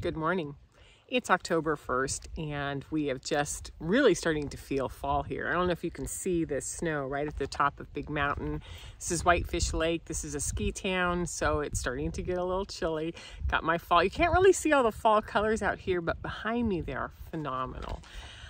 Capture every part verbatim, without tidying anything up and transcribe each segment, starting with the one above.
Good morning. It's October first and we have just really starting to feel fall here. I don't know if you can see the snow right at the top of Big Mountain. This is Whitefish Lake. This is a ski town, so it's starting to get a little chilly. Got my fall. You can't really see all the fall colors out here, but behind me they are phenomenal.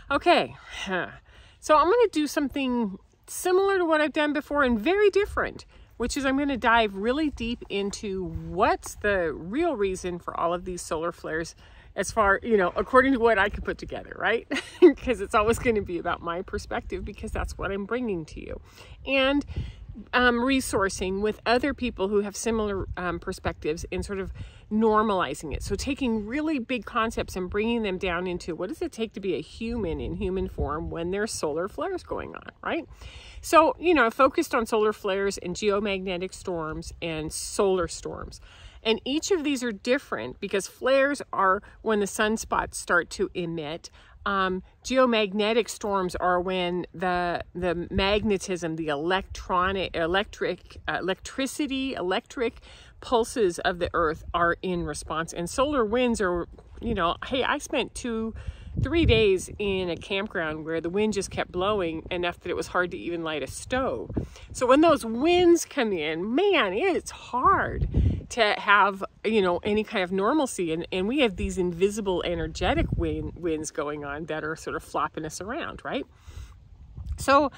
Okay, so I'm going to do something similar to what I've done before and very different, which is I'm going to dive really deep into what's the real reason for all of these solar flares as far, you know, according to what I could put together, right? Because it's always going to be about my perspective, because that's what I'm bringing to you. And um, resourcing with other people who have similar um, perspectives and sort of normalizing it. So taking really big concepts and bringing them down into what does it take to be a human in human form when there's solar flares going on, right? So, you know, I focused on solar flares and geomagnetic storms and solar storms. And each of these are different because flares are when the sunspots start to emit. Um, geomagnetic storms are when the the magnetism, the electronic, electric, uh, electricity, electric pulses of the earth are in response. And solar winds are, you know, hey, I spent two, three days in a campground where the wind just kept blowing enough that it was hard to even light a stove. So when those winds come in, man, it's hard to have, you know, any kind of normalcy. And, and we have these invisible energetic wind, winds going on that are sort of flopping us around, right? So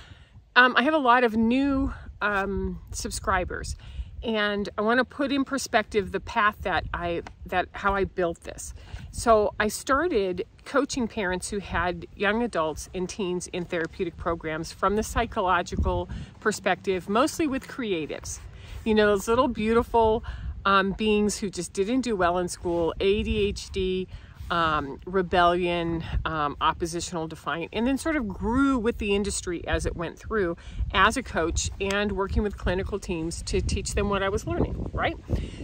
um, I have a lot of new um, subscribers, and I want to put in perspective the path that I, that how I built this. So I started coaching parents who had young adults and teens in therapeutic programs from the psychological perspective, mostly with creatives. You know, those little beautiful Um, beings who just didn't do well in school, A D H D, um, rebellion, um, oppositional defiant, and then sort of grew with the industry as it went through as a coach and working with clinical teams to teach them what I was learning, right?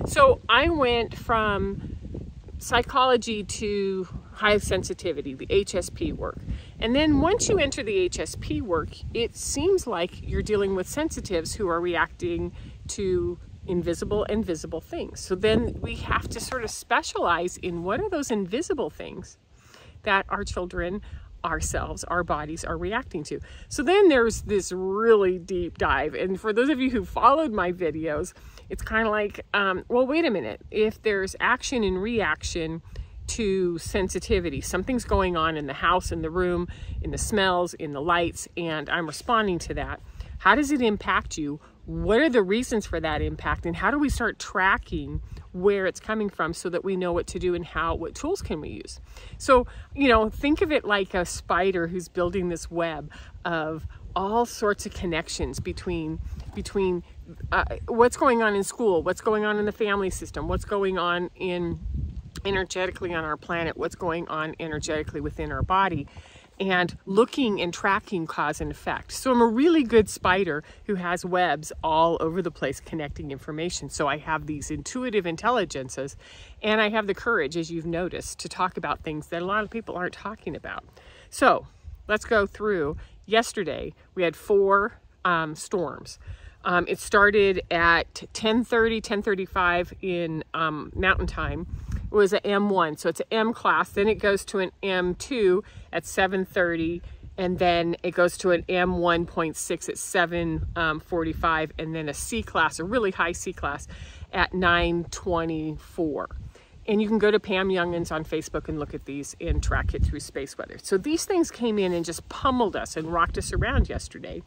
So I went from psychology to high sensitivity, the H S P work. And then once you enter the H S P work, it seems like you're dealing with sensitives who are reacting to invisible and visible things. So then we have to sort of specialize in what are those invisible things that our children, ourselves, our bodies are reacting to. So then there's this really deep dive. And for those of you who followed my videos, it's kind of like, um, well, wait a minute, if there's action and reaction to sensitivity, something's going on in the house, in the room, in the smells, in the lights, and I'm responding to that. How does it impact you? What are the reasons for that impact? And how do we start tracking where it's coming from so that we know what to do and how, what tools can we use? So, you know, think of it like a spider who's building this web of all sorts of connections between, between uh, what's going on in school, what's going on in the family system, what's going on in energetically on our planet, what's going on energetically within our body, and looking and tracking cause and effect. So I'm a really good spider who has webs all over the place connecting information. So I have these intuitive intelligences, and I have the courage, as you've noticed, to talk about things that a lot of people aren't talking about. So let's go through. Yesterday, we had four um, storms. Um, it started at ten thirty, ten thirty-five in um, Mountain Time. It was an M one, so it's an M class. Then it goes to an M two at seven thirty, and then it goes to an M one point six at seven forty-five, um, and then a C class, a really high C class, at nine twenty-four. And you can go to Pam Youngins on Facebook and look at these and track it through space weather. So these things came in and just pummeled us and rocked us around yesterday.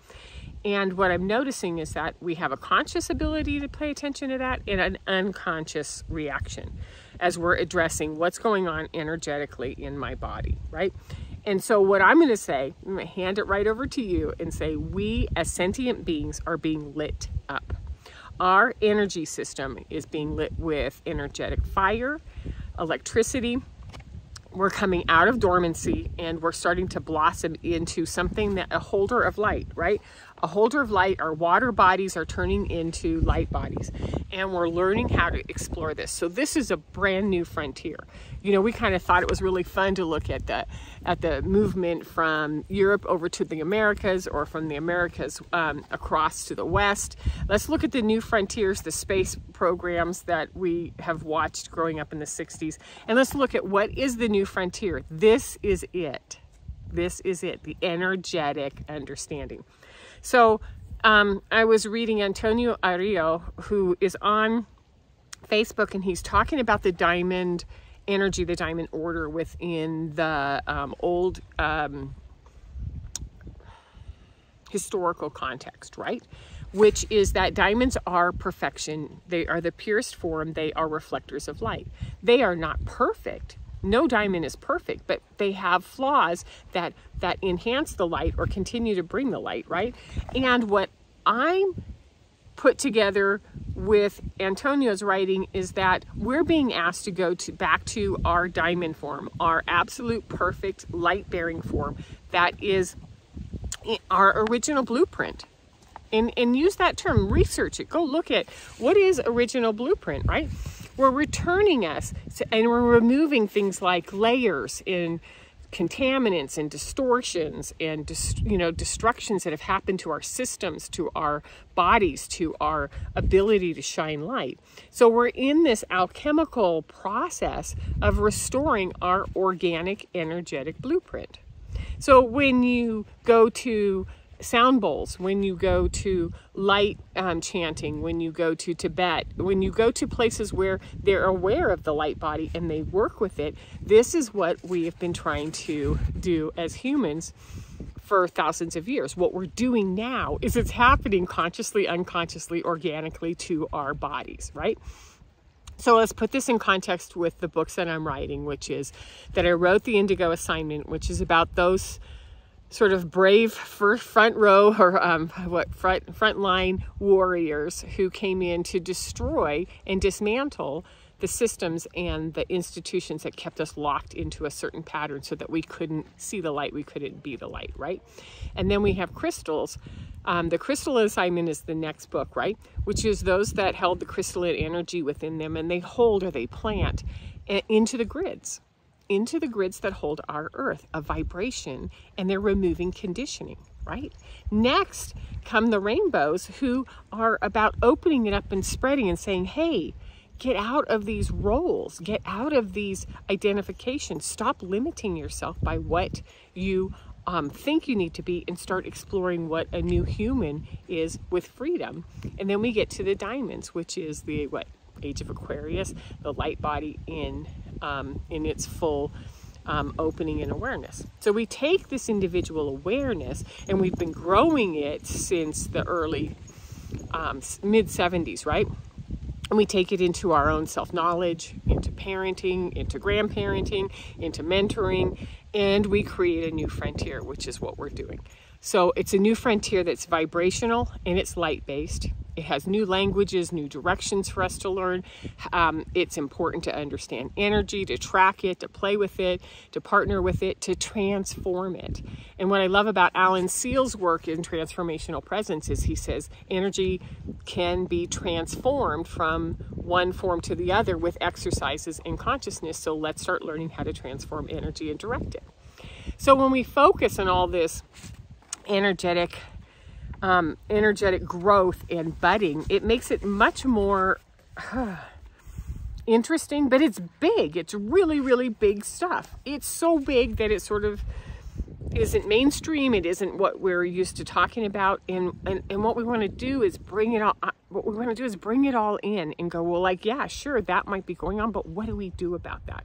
And what I'm noticing is that we have a conscious ability to pay attention to that and an unconscious reaction as we're addressing what's going on energetically in my body, right? And so what I'm going to say, I'm going to hand it right over to you and say, we as sentient beings are being lit up. Our energy system is being lit with energetic fire, electricity. We're coming out of dormancy and we're starting to blossom into something that a holder of light, right? a holder of light. Our water bodies are turning into light bodies, and we're learning how to explore this. So this is a brand new frontier. You know, we kind of thought it was really fun to look at the at the movement from Europe over to the Americas, or from the Americas um, across to the West. Let's look at the new frontiers, the space programs that we have watched growing up in the sixties, and let's look at what is the new frontier. This is it. This is it, the energetic understanding. So um, I was reading Antonio Arrio, who is on Facebook, and he's talking about the diamond energy, the diamond order within the um, old um, historical context, right? Which is that diamonds are perfection. They are the purest form. They are reflectors of light. They are not perfect. No diamond is perfect, but they have flaws that that enhance the light or continue to bring the light, right? And what I put together with Antonio's writing is that we're being asked to go to back to our diamond form, our absolute perfect light-bearing form that is our original blueprint. And, and use that term, research it. Go look at what is original blueprint, right? We're returning us to, and we're removing things like layers and contaminants and distortions and dis, you know, destructions that have happened to our systems, to our bodies, to our ability to shine light. So we're in this alchemical process of restoring our organic energetic blueprint. So when you go to sound bowls, when you go to light um, chanting, when you go to Tibet, when you go to places where they're aware of the light body and they work with it, this is what we have been trying to do as humans for thousands of years. What we're doing now is it's happening consciously, unconsciously, organically to our bodies, right? So let's put this in context with the books that I'm writing, which is that I wrote the Indigo Assignment, which is about those sort of brave first front row or um, what front front line warriors who came in to destroy and dismantle the systems and the institutions that kept us locked into a certain pattern so that we couldn't see the light, we couldn't be the light, right? And then we have crystals. Um, the Crystal Assignment is the next book, right? Which is those that held the crystalline energy within them, and they hold or they plant into the grids. into the grids that hold our earth, a vibration, and they're removing conditioning, right? Next come the rainbows, who are about opening it up and spreading and saying, hey, get out of these roles, get out of these identifications, stop limiting yourself by what you um, think you need to be, and start exploring what a new human is with freedom. And then we get to the diamonds, which is the what? Age of Aquarius, the light body in um, in its full um, opening and awareness. So we take this individual awareness, and we've been growing it since the early um, mid seventies, right? And we take it into our own self-knowledge, into parenting, into grandparenting, into mentoring, and we create a new frontier, which is what we're doing. So it's a new frontier that's vibrational and it's light-based. It has new languages, new directions for us to learn. Um, it's important to understand energy, to track it, to play with it, to partner with it, to transform it. And what I love about Alan Seale's work in Transformational Presence is he says energy can be transformed from one form to the other with exercises in consciousness. So let's start learning how to transform energy and direct it. So when we focus on all this energetic Um, energetic growth and budding, it makes it much more uh, interesting, but it's big. It's really, really big stuff. It's so big that it sort of isn't mainstream. It isn't what we're used to talking about. And, and, and what we want to do is bring it all, what we want to do is bring it all in and go, well, like, yeah, sure, that might be going on, but what do we do about that?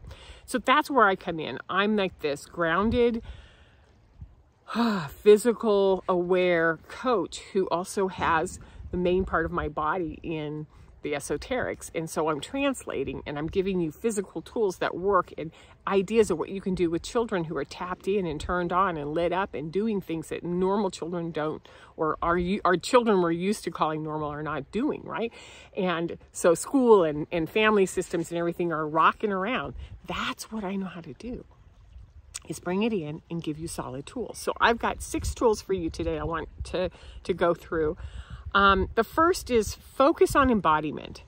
So that's where I come in. I'm like this grounded, physical aware coach who also has the main part of my body in the esoterics, and so I'm translating and I'm giving you physical tools that work and ideas of what you can do with children who are tapped in and turned on and lit up and doing things that normal children don't, or are you our children we're used to calling normal are not doing, right? And so school and, and family systems and everything are rocking around. That's what I know how to do. is bring it in and give you solid tools. So I've got six tools for you today I want to, to go through. Um, the first is focus on embodiment.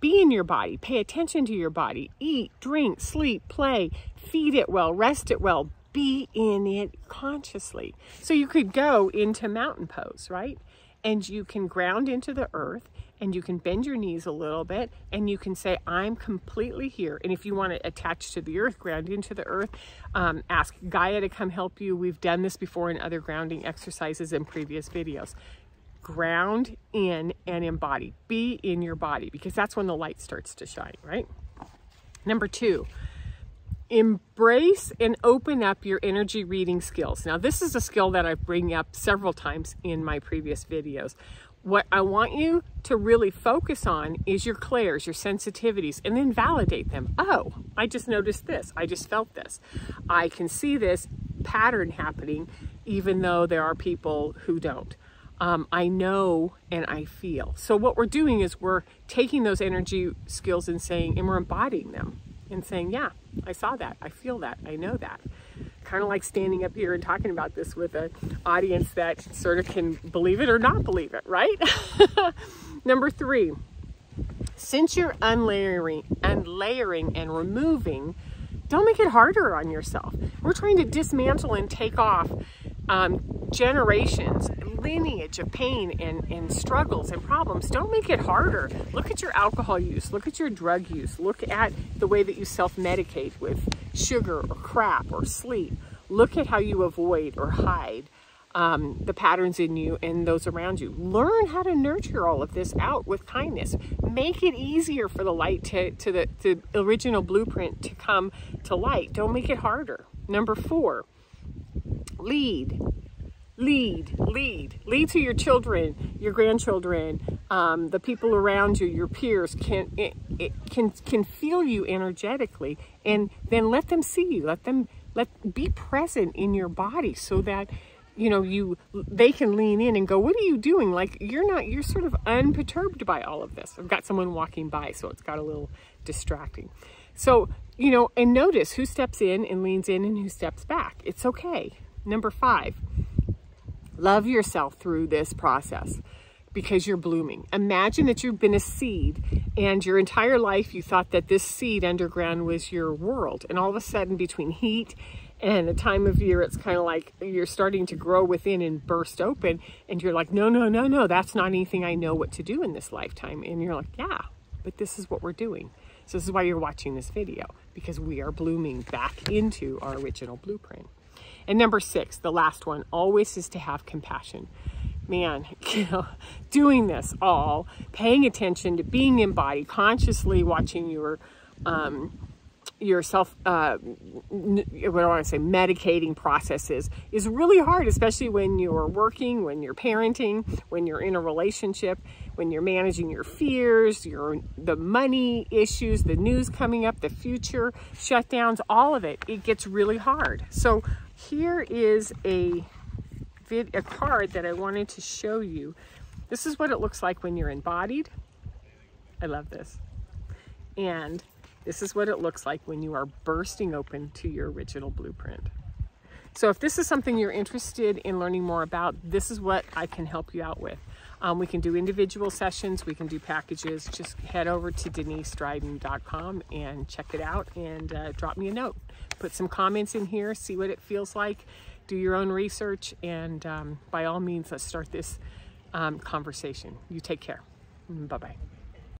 Be in your body, pay attention to your body, eat, drink, sleep, play, feed it well, rest it well, be in it consciously. So you could go into mountain pose, right? And you can ground into the earth and you can bend your knees a little bit and you can say, I'm completely here. And if you want to attach to the earth, ground into the earth, um, ask Gaia to come help you. We've done this before in other grounding exercises in previous videos. Ground in and embody. Be in your body, because that's when the light starts to shine, right? Number two, embrace and open up your energy reading skills. Now, this is a skill that I bring up several times in my previous videos. What I want you to really focus on is your clairs, your sensitivities, and then validate them. Oh, I just noticed this. I just felt this. I can see this pattern happening, even though there are people who don't. Um, I know and I feel. So what we're doing is we're taking those energy skills and saying, and we're embodying them and saying, yeah, I saw that. I feel that. I know that. Kind of like standing up here and talking about this with an audience that sort of can believe it or not believe it, right? Number three, since you're unlayering, unlayering and removing, don't make it harder on yourself. We're trying to dismantle and take off um, generations, lineage of pain and, and struggles and problems. Don't make it harder. Look at your alcohol use. Look at your drug use. Look at the way that you self-medicate with sugar or crap or sleep. Look at how you avoid or hide um, the patterns in you and those around you. Learn how to nurture all of this out with kindness. Make it easier for the light to, to the, the original blueprint to come to light. Don't make it harder. Number four, lead. Lead, lead, lead to your children, your grandchildren, um, the people around you, your peers can, it, it can, can feel you energetically, and then let them see you, let them, let be present in your body so that, you know, you, they can lean in and go, what are you doing? Like you're not, you're sort of unperturbed by all of this. I've got someone walking by, so it's got a little distracting. So, you know, and notice who steps in and leans in and who steps back. It's okay. Number five. Love yourself through this process because you're blooming. Imagine that you've been a seed and your entire life you thought that this seed underground was your world. And all of a sudden between heat and the time of year, it's kind of like you're starting to grow within and burst open. And you're like, no, no, no, no, that's not anything I know what to do in this lifetime. And you're like, yeah, but this is what we're doing. So this is why you're watching this video, because we are blooming back into our original blueprint. And number six, the last one, always is to have compassion. Man, you know, doing this all, paying attention to being in body, consciously watching your, um, yourself, uh, what do I want to say, medicating processes is really hard, especially when you're working, when you're parenting, when you're in a relationship, when you're managing your fears, your the money issues, the news coming up, the future, shutdowns, all of it. It gets really hard. So here is a, vid, a card that I wanted to show you. This is what it looks like when you're embodied. I love this. And this is what it looks like when you are bursting open to your original blueprint. So if this is something you're interested in learning more about, this is what I can help you out with. Um, we can do individual sessions. We can do packages. Just head over to denise dryden dot com and check it out and uh, drop me a note. Put some comments in here. See what it feels like. Do your own research. And um, by all means, let's start this um, conversation. You take care. Bye-bye.